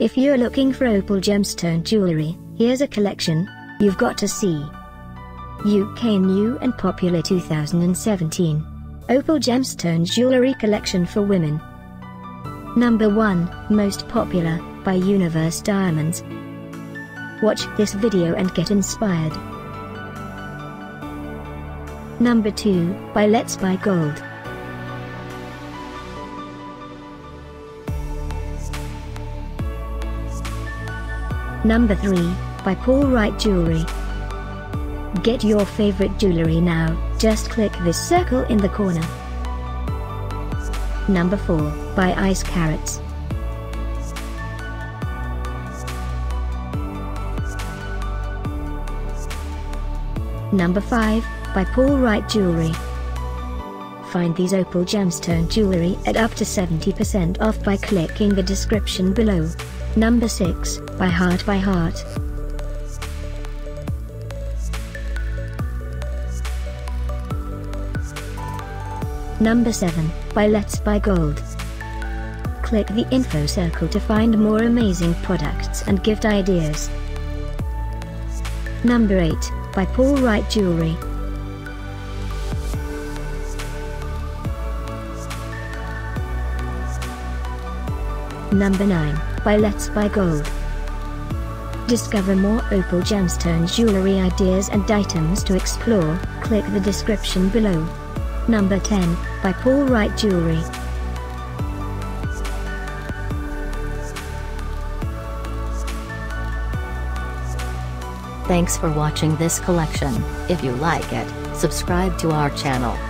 If you're looking for opal gemstone jewelry, here's a collection you've got to see. UK new and popular 2017 opal gemstone jewelry collection for women. Number 1, most popular, by Universe Diamonds. Watch this video and get inspired. Number 2, by Let's Buy Gold. Number 3, by Paul Wright Jewelry. Get your favorite jewelry now, just click this circle in the corner. Number 4, by Ice Carats. Number 5, by Paul Wright Jewelry. Find these opal gemstone jewelry at up to 70% off by clicking the description below. Number 6, by Heart by Heart. Number 7, by Let's Buy Gold. Click the info circle to find more amazing products and gift ideas. Number 8, by Paul Wright Jewelry. Number 9, by Let's Buy Gold. Discover more opal gemstone jewelry ideas and items to explore, click the description below. Number 10, by Paul Wright Jewelry. Thanks for watching this collection. If you like it, subscribe to our channel.